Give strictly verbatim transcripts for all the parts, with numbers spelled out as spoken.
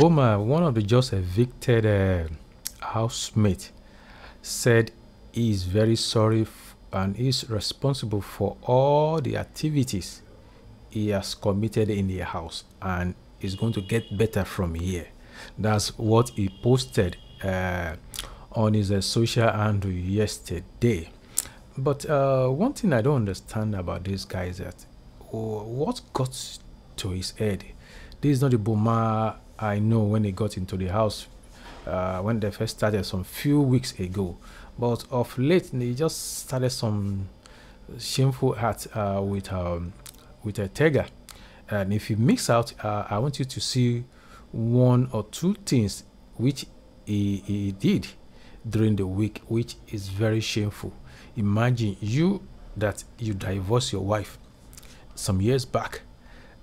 Boma, one of the just evicted uh, housemates, said he is very sorry and is responsible for all the activities he has committed in the house and is going to get better from here. That's what he posted uh, on his uh, social handle yesterday. But uh, one thing I don't understand about this guy is that oh, what got to his head? This is not the Boma I know when he got into the house uh, when they first started some few weeks ago. But of late, they just started some shameful act uh, with um, with a Tega. And if you mix out, uh, I want you to see one or two things which he, he did during the week, which is very shameful. Imagine you that you divorce your wife some years back.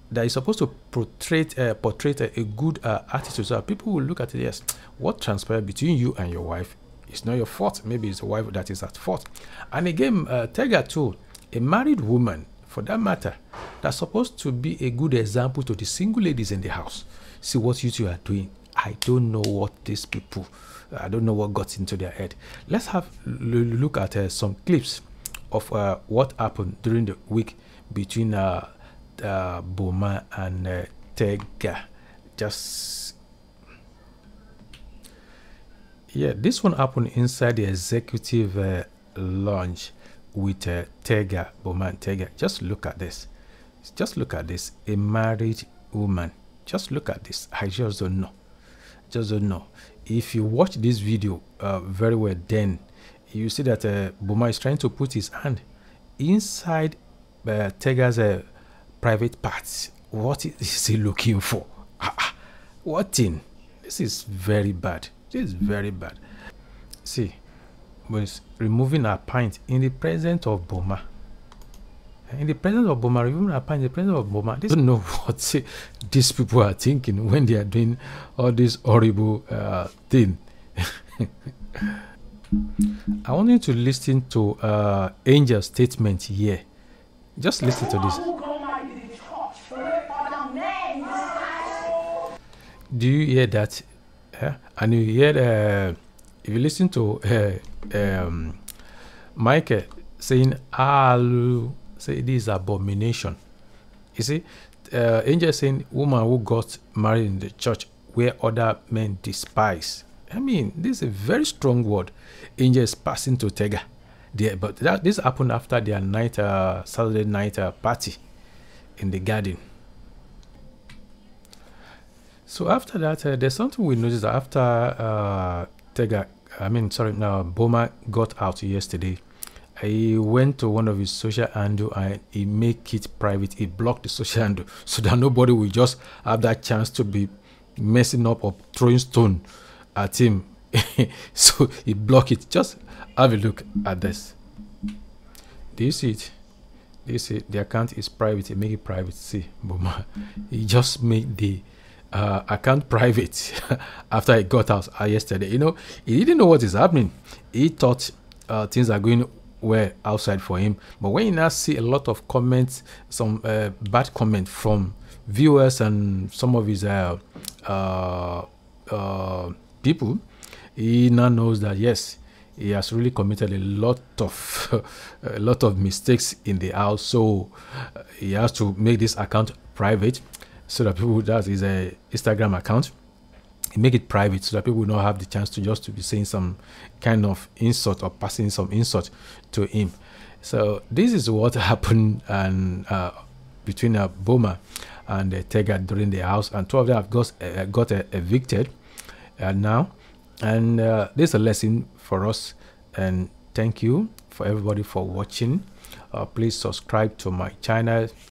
That is supposed to portray uh, portray a good uh, attitude, so people will look at it as what transpired between you and your wife. It's not your fault. Maybe it's the wife that is at fault. And again, uh, Tega too, a married woman for that matter, that's supposed to be a good example to the single ladies in the house. See what you two are doing. I don't know what these people, I don't know what got into their head. Let's have a look at uh, some clips of uh, what happened during the week between uh, uh, Boma and uh, Tega. Just, yeah, this one happened inside the executive uh, lounge with uh, Tega, Boma and Tega. Just look at this. Just look at this. A married woman. Just look at this. I just don't know. Just don't know. If you watch this video uh, very well, then you see that uh, Boma is trying to put his hand inside uh, Tega's uh, private parts. What is he looking for? What thing? This is very bad. This is very bad. See, was removing a pint in the presence of Boma. In the presence of Boma, removing a pint in the presence of Boma. They don't know what these people are thinking when they are doing all this horrible uh, thing. I want you to listen to uh, Angel's statement here. Just listen to this. Do you hear that? Yeah? And you hear, uh, if you listen to uh, um, Michael saying, I'll say this abomination. You see, uh, Angel saying, woman who got married in the church where other men despise. I mean, this is a very strong word Angel is passing to Tega there. But that, this happened after their night, uh, Saturday night uh, party in the garden. So after that, uh, there's something we noticed after uh, Tega, I mean, sorry, now Boma got out yesterday. He went to one of his social handle and he make it private. He blocked the social handle so that nobody will just have that chance to be messing up or throwing stone at him. So he blocked it. Just have a look at this. Do you see it? Do you see it? The account is private. He make it private. See, Boma. He just made the Uh, account private after he got out uh, yesterday. You know, he didn't know what is happening. He thought uh, things are going well outside for him. But when you now see a lot of comments, some uh, bad comments from viewers and some of his uh, uh, uh, people, he now knows that yes, he has really committed a lot of a lot of mistakes in the house. So uh, he has to make this account private, so that people, that is a Instagram account, make it private so that people don't have the chance to just to be saying some kind of insult or passing some insult to him. So this is what happened and uh, between uh, Boma and uh, Tega during the house, and two of them have got uh, got uh, evicted uh, now. And uh, this is a lesson for us. And thank you for everybody for watching. Uh, please subscribe to my channel.